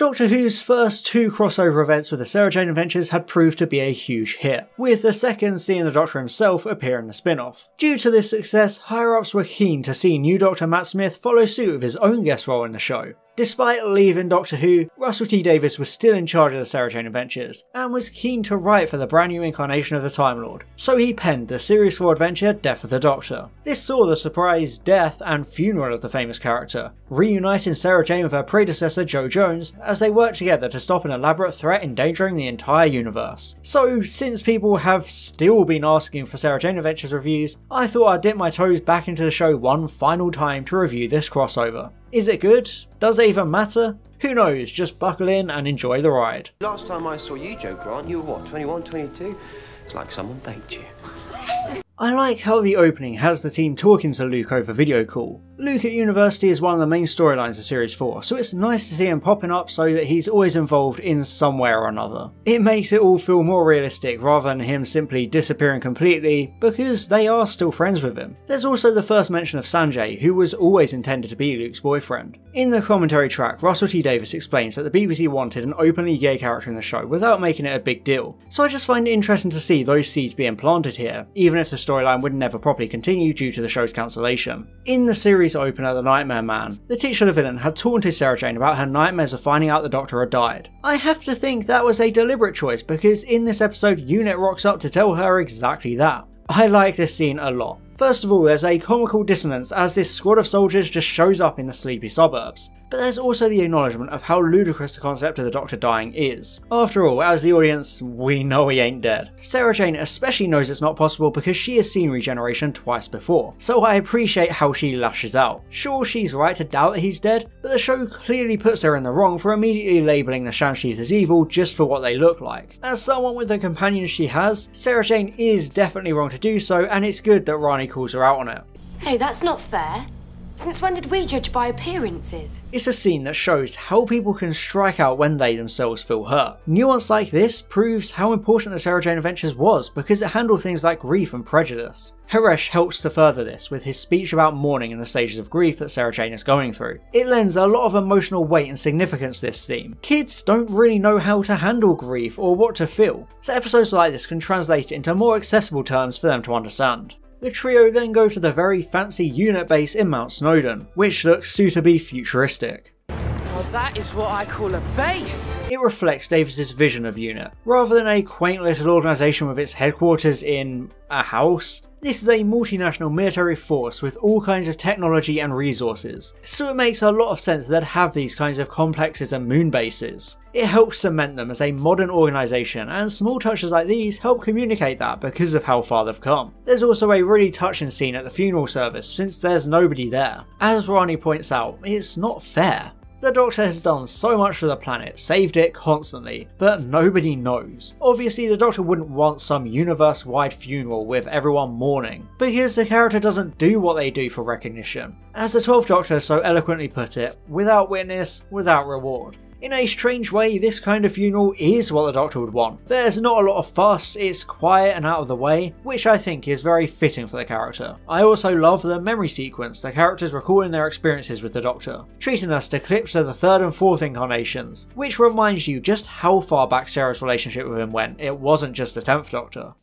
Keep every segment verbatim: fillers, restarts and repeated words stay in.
Doctor Who's first two crossover events with the Sarah Jane Adventures had proved to be a huge hit, with the second seeing the Doctor himself appear in the spin-off. Due to this success, higher-ups were keen to see new Doctor Matt Smith follow suit with his own guest role in the show. Despite leaving Doctor Who, Russell T Davies was still in charge of the Sarah Jane Adventures, and was keen to write for the brand new incarnation of the Time Lord, so he penned the Series four adventure Death of the Doctor. This saw the surprise death and funeral of the famous character, reuniting Sarah Jane with her predecessor Jo Jones as they worked together to stop an elaborate threat endangering the entire universe. So since people have still been asking for Sarah Jane Adventures reviews, I thought I'd dip my toes back into the show one final time to review this crossover. Is it good? Does it even matter? Who knows, just buckle in and enjoy the ride. Last time I saw you, Jo Grant, you were what, twenty-one, twenty-two? It's like someone baked you. I like how the opening has the team talking to Luke over video call. Luke at university is one of the main storylines of Series four, so it's nice to see him popping up so that he's always involved in some way or another. It makes it all feel more realistic rather than him simply disappearing completely, because they are still friends with him. There's also the first mention of Sanjay, who was always intended to be Luke's boyfriend. In the commentary track, Russell T Davies explains that the B B C wanted an openly gay character in the show without making it a big deal, so I just find it interesting to see those seeds being planted here, even if the storyline would never properly continue due to the show's cancellation. In the series opener The Nightmare Man, the titular villain had taunted Sarah Jane about her nightmares of finding out the Doctor had died. I have to think that was a deliberate choice, because in this episode UNIT rocks up to tell her exactly that. I like this scene a lot. First of all, there's a comical dissonance as this squad of soldiers just shows up in the sleepy suburbs. But there's also the acknowledgement of how ludicrous the concept of the Doctor dying is. After all, as the audience, we know he ain't dead. Sarah Jane especially knows it's not possible because she has seen regeneration twice before, so I appreciate how she lashes out. Sure, she's right to doubt that he's dead, but the show clearly puts her in the wrong for immediately labelling the Shansheeth as evil just for what they look like. As someone with the companions she has, Sarah Jane is definitely wrong to do so, and it's good that Rani calls her out on it. Hey, that's not fair. Since when did we judge by appearances? It's a scene that shows how people can strike out when they themselves feel hurt. Nuance like this proves how important the Sarah Jane Adventures was, because it handled things like grief and prejudice. Haresh helps to further this with his speech about mourning and the stages of grief that Sarah Jane is going through. It lends a lot of emotional weight and significance to this theme. Kids don't really know how to handle grief or what to feel, so episodes like this can translate it into more accessible terms for them to understand. The trio then go to the very fancy UNIT base in Mount Snowdon, which looks suitably futuristic. Well, that is what I call a base! It reflects Davis's vision of UNIT. Rather than a quaint little organisation with its headquarters in a house, this is a multinational military force with all kinds of technology and resources, so it makes a lot of sense that they'd have these kinds of complexes and moon bases. It helps cement them as a modern organisation, and small touches like these help communicate that because of how far they've come. There's also a really touching scene at the funeral service since there's nobody there. As Rani points out, it's not fair. The Doctor has done so much for the planet, saved it constantly, but nobody knows. Obviously the Doctor wouldn't want some universe-wide funeral with everyone mourning, because the character doesn't do what they do for recognition. As the twelfth Doctor so eloquently put it, without witness, without reward. In a strange way, this kind of funeral is what the Doctor would want. There's not a lot of fuss, it's quiet and out of the way, which I think is very fitting for the character. I also love the memory sequence, the characters recalling their experiences with the Doctor, treating us to clips of the third and fourth incarnations, which reminds you just how far back Sarah's relationship with him went. It wasn't just the tenth Doctor.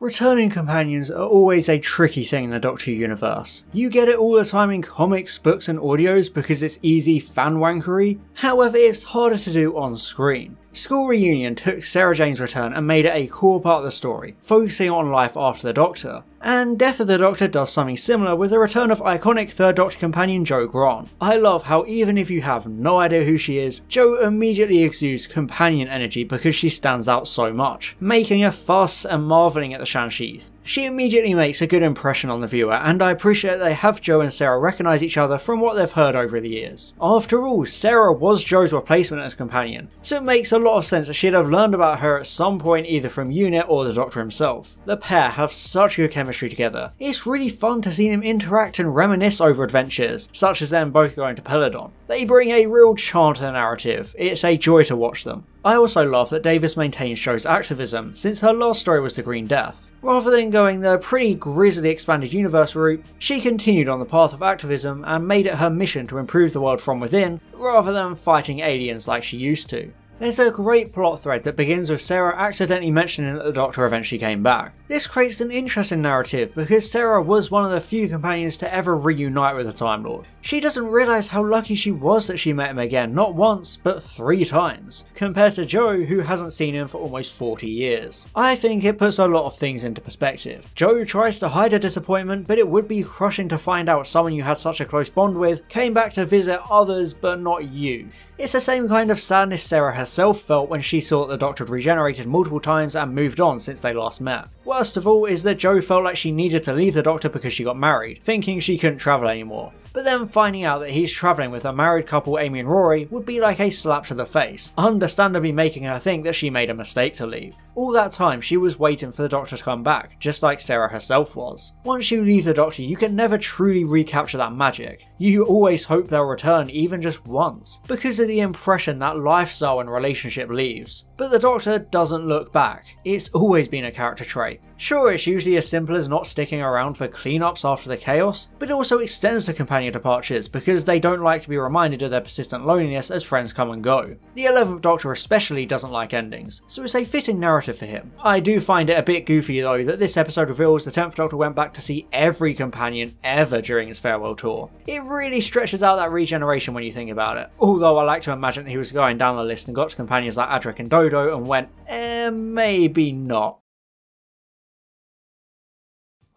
Returning companions are always a tricky thing in the Doctor universe. You get it all the time in comics, books and audios because it's easy fan-wankery, however it's harder to do on screen. School Reunion took Sarah Jane's return and made it a core part of the story, focusing on life after the Doctor. And Death of the Doctor does something similar with the return of iconic third Doctor companion Jo Grant. I love how even if you have no idea who she is, Jo immediately exudes companion energy because she stands out so much, making a fuss and marvelling at the Shansheeth. She immediately makes a good impression on the viewer, and I appreciate they have Jo and Sarah recognise each other from what they've heard over the years. After all, Sarah was Jo's replacement as companion, so it makes a lot of sense that she'd have learned about her at some point either from UNIT or the Doctor himself. The pair have such good chemistry together. It's really fun to see them interact and reminisce over adventures, such as them both going to Peladon. They bring a real charm to the narrative. It's a joy to watch them. I also love that Davies maintains Jo's activism, since her last story was the Green Death. Rather than going the pretty grisly expanded universe route, she continued on the path of activism and made it her mission to improve the world from within, rather than fighting aliens like she used to. There's a great plot thread that begins with Sarah accidentally mentioning that the Doctor eventually came back. This creates an interesting narrative because Sarah was one of the few companions to ever reunite with the Time Lord. She doesn't realise how lucky she was that she met him again, not once, but three times, compared to Jo, who hasn't seen him for almost forty years. I think it puts a lot of things into perspective. Jo tries to hide her disappointment, but it would be crushing to find out someone you had such a close bond with came back to visit others but not you. It's the same kind of sadness Sarah has herself felt when she saw that the Doctor had regenerated multiple times and moved on since they last met. Worst of all is that Jo felt like she needed to leave the Doctor because she got married, thinking she couldn't travel anymore. But then finding out that he's travelling with a married couple, Amy and Rory, would be like a slap to the face, understandably making her think that she made a mistake to leave. All that time she was waiting for the Doctor to come back, just like Sarah herself was. Once you leave the Doctor, you can never truly recapture that magic. You always hope they'll return, even just once, because of the impression that lifestyle and relationship leaves. But the Doctor doesn't look back. It's always been a character trait. Sure, it's usually as simple as not sticking around for cleanups after the chaos, but it also extends to companion departures because they don't like to be reminded of their persistent loneliness as friends come and go. The eleventh Doctor especially doesn't like endings, so it's a fitting narrative for him. I do find it a bit goofy though that this episode reveals the tenth Doctor went back to see every companion ever during his farewell tour. It really stretches out that regeneration when you think about it, although I like to imagine that he was going down the list and got to companions like Adric and Dodo and went, eh, maybe not.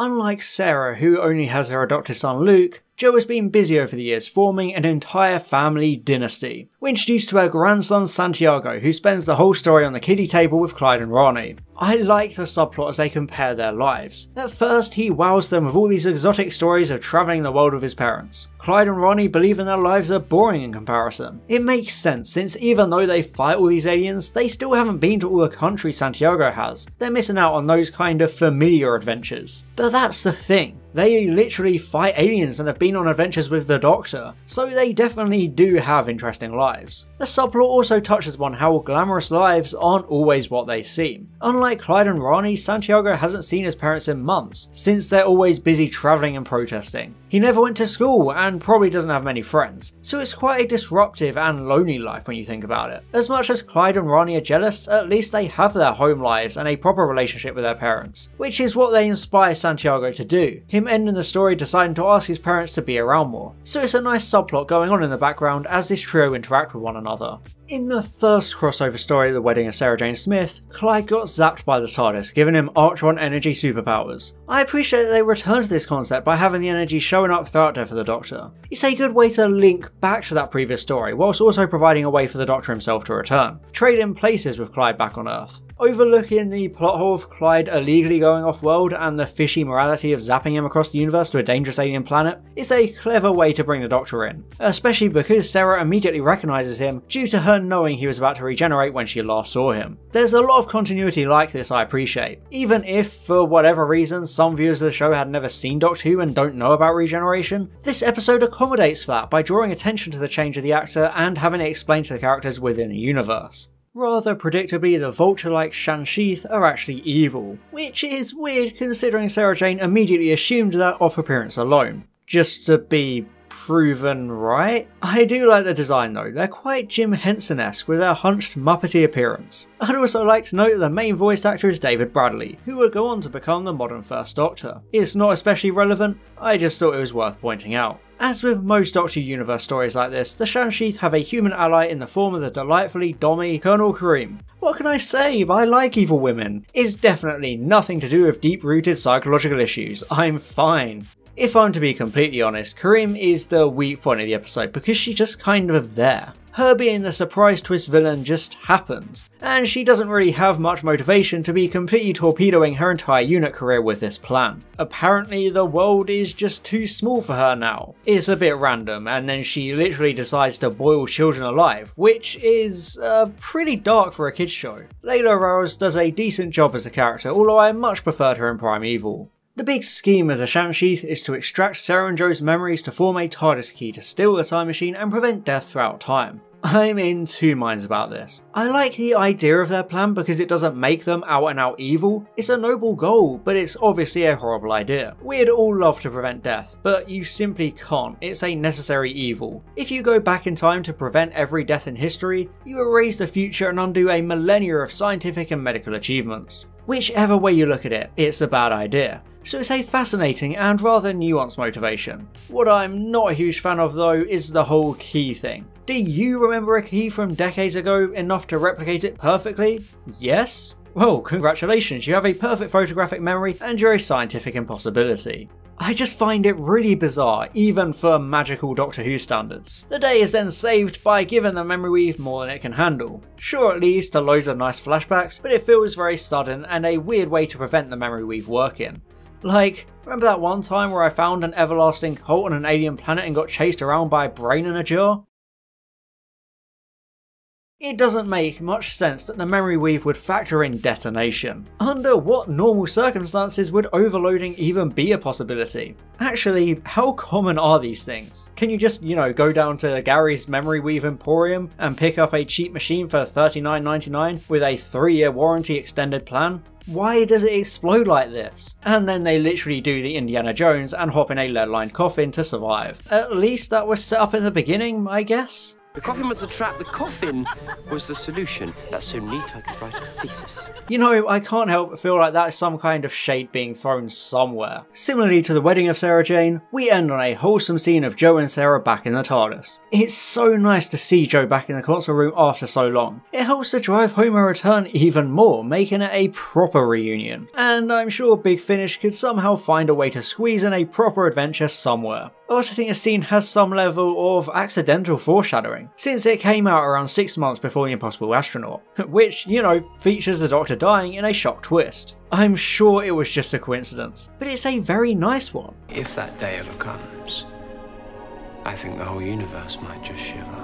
Unlike Sarah, who only has her adopted son Luke, Jo has been busy over the years forming an entire family dynasty. We're introduced to her grandson Santiago, who spends the whole story on the kiddie table with Clyde and Ronnie. I like the subplot as they compare their lives. At first, he wows them with all these exotic stories of travelling the world with his parents. Clyde and Ronnie believe in their lives are boring in comparison. It makes sense since even though they fight all these aliens, they still haven't been to all the countries Santiago has. They're missing out on those kind of familiar adventures. But that's the thing. They literally fight aliens and have been on adventures with the Doctor, so they definitely do have interesting lives. The subplot also touches upon how glamorous lives aren't always what they seem. Unlike Clyde and Ronnie, Santiago hasn't seen his parents in months, since they're always busy travelling and protesting. He never went to school and probably doesn't have many friends, so it's quite a disruptive and lonely life when you think about it. As much as Clyde and Ronnie are jealous, at least they have their home lives and a proper relationship with their parents, which is what they inspire Santiago to do. Him ending the story deciding to ask his parents to be around more, so it's a nice subplot going on in the background as this trio interact with one another. In the first crossover story, The Wedding of Sarah Jane Smith, Clyde got zapped by the TARDIS, giving him Archon energy superpowers. I appreciate that they returned to this concept by having the energy showing up throughout Death of the Doctor. It's a good way to link back to that previous story, whilst also providing a way for the Doctor himself to return, trading places with Clyde back on Earth. Overlooking the plot hole of Clyde illegally going off-world and the fishy morality of zapping him across the universe to a dangerous alien planet is a clever way to bring the Doctor in, especially because Sarah immediately recognises him due to her knowing he was about to regenerate when she last saw him. There's a lot of continuity like this I appreciate, even if for whatever reason some viewers of the show had never seen Doctor Who and don't know about regeneration. This episode accommodates for that by drawing attention to the change of the actor and having it explained to the characters within the universe. Rather predictably, the vulture-like Shansheeth are actually evil, which is weird considering Sarah Jane immediately assumed that off appearance alone, just to be proven right. I do like the design though, they're quite Jim Henson-esque with their hunched Muppety appearance. I'd also like to note that the main voice actor is David Bradley, who would go on to become the modern First Doctor. It's not especially relevant, I just thought it was worth pointing out. As with most Doctor Universe stories like this, the Shansheeth have a human ally in the form of the delightfully dommy Colonel Karim. What can I say, I like evil women. It's definitely nothing to do with deep-rooted psychological issues, I'm fine. If I'm to be completely honest, Karim is the weak point of the episode because she's just kind of there. Her being the surprise twist villain just happens, and she doesn't really have much motivation to be completely torpedoing her entire UNIT career with this plan. Apparently the world is just too small for her now. It's a bit random, and then she literally decides to boil children alive, which is uh, pretty dark for a kids show. Laila Rose does a decent job as a character, although I much preferred her in Prime Evil. The big scheme of the Shansheeth is to extract Sarah and Jo's memories to form a TARDIS key to steal the time machine and prevent death throughout time. I'm in two minds about this. I like the idea of their plan because it doesn't make them out and out evil. It's a noble goal, but it's obviously a horrible idea. We'd all love to prevent death, but you simply can't. It's a necessary evil. If you go back in time to prevent every death in history, you erase the future and undo a millennia of scientific and medical achievements. Whichever way you look at it, it's a bad idea. So it's a fascinating and rather nuanced motivation. What I'm not a huge fan of though is the whole key thing. Do you remember a key from decades ago enough to replicate it perfectly? Yes? Well, congratulations, you have a perfect photographic memory and you're a scientific impossibility. I just find it really bizarre, even for magical Doctor Who standards. The day is then saved by giving the memory weave more than it can handle. Sure, it leads to loads of nice flashbacks, but it feels very sudden and a weird way to prevent the memory weave working. Like, remember that one time where I found an everlasting cult on an alien planet and got chased around by a brain in a jar? It doesn't make much sense that the memory weave would factor in detonation. Under what normal circumstances would overloading even be a possibility? Actually, how common are these things? Can you just, you know, go down to Gary's Memory Weave Emporium and pick up a cheap machine for thirty-nine ninety-nine with a three year warranty extended plan? Why does it explode like this? And then they literally do the Indiana Jones and hop in a lead-lined coffin to survive. At least that was set up in the beginning, I guess? The coffin was the trap, the coffin was the solution. That's so neat I could write a thesis. You know, I can't help but feel like that is some kind of shade being thrown somewhere. Similarly to the Wedding of Sarah Jane, we end on a wholesome scene of Jo and Sarah back in the TARDIS. It's so nice to see Jo back in the console room after so long. It helps to drive home her return even more, making it a proper reunion. And I'm sure Big Finish could somehow find a way to squeeze in a proper adventure somewhere. I also think the scene has some level of accidental foreshadowing, since it came out around six months before The Impossible Astronaut, which, you know, features the Doctor dying in a shock twist. I'm sure it was just a coincidence, but it's a very nice one. If that day ever comes, I think the whole universe might just shiver.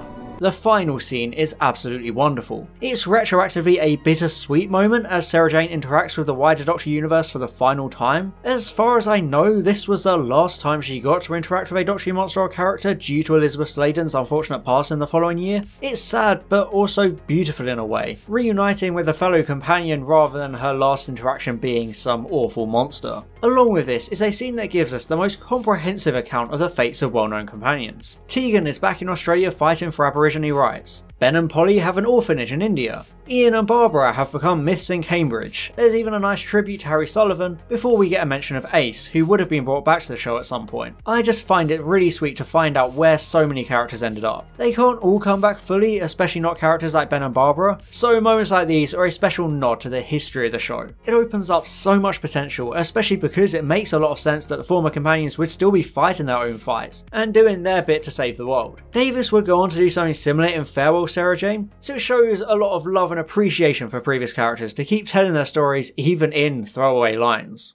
The final scene is absolutely wonderful. It's retroactively a bittersweet moment as Sarah Jane interacts with the wider Doctor universe for the final time. As far as I know, this was the last time she got to interact with a Doctor Who monster or character due to Elizabeth Sladen's unfortunate passing the following year. It's sad, but also beautiful in a way, reuniting with a fellow companion rather than her last interaction being some awful monster. Along with this is a scene that gives us the most comprehensive account of the fates of well-known companions. Tegan is back in Australia fighting for Aboriginal rights. Ben and Polly have an orphanage in India. Ian and Barbara have become myths in Cambridge. There's even a nice tribute to Harry Sullivan before we get a mention of Ace, who would have been brought back to the show at some point. I just find it really sweet to find out where so many characters ended up. They can't all come back fully, especially not characters like Ben and Barbara, so moments like these are a special nod to the history of the show. It opens up so much potential, especially because it makes a lot of sense that the former companions would still be fighting their own fights and doing their bit to save the world. Davies would go on to do something similar in Farewell Sarah Jane, so it shows a lot of love and appreciation for previous characters to keep telling their stories even in throwaway lines.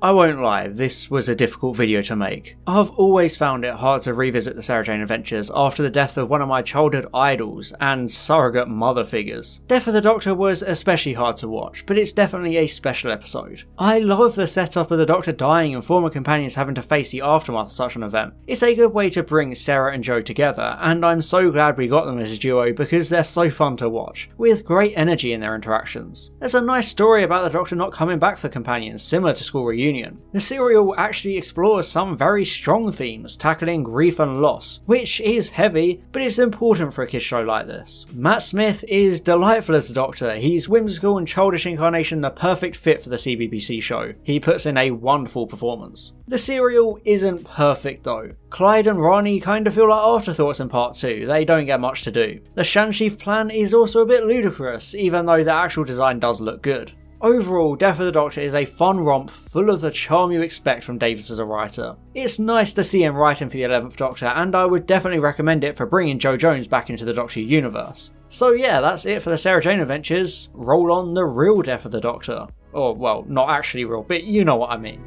I won't lie, this was a difficult video to make. I've always found it hard to revisit the Sarah Jane Adventures after the death of one of my childhood idols and surrogate mother figures. Death of the Doctor was especially hard to watch, but it's definitely a special episode. I love the setup of the Doctor dying and former companions having to face the aftermath of such an event. It's a good way to bring Sarah and Jo together, and I'm so glad we got them as a duo because they're so fun to watch, with great energy in their interactions. There's a nice story about the Doctor not coming back for companions, similar to School Reunion. The serial actually explores some very strong themes, tackling grief and loss, which is heavy, but it's important for a kids show like this. Matt Smith is delightful as the Doctor. He's whimsical and childish incarnation, the perfect fit for the C B B C show. He puts in a wonderful performance. The serial isn't perfect though. Clyde and Ronnie kind of feel like afterthoughts in part two, they don't get much to do. The Shansheeth plan is also a bit ludicrous, even though the actual design does look good. Overall, Death of the Doctor is a fun romp full of the charm you expect from Davies as a writer. It's nice to see him writing for the eleventh Doctor, and I would definitely recommend it for bringing Jo Jones back into the Doctor universe. So yeah, that's it for the Sarah Jane Adventures. Roll on the real Death of the Doctor. Or, well, not actually real, but you know what I mean.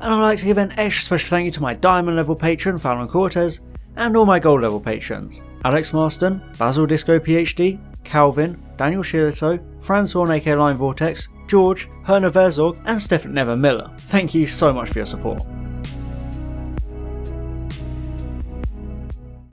And I'd like to give an extra special thank you to my Diamond level patron, Fallon Cortez, and all my Gold level patrons, Alex Marston, Basil Disco PhD, Calvin, Daniel Shillito, Francois aka Line Vortex, George, Herna Verzog, and Stefan Never Miller. Thank you so much for your support.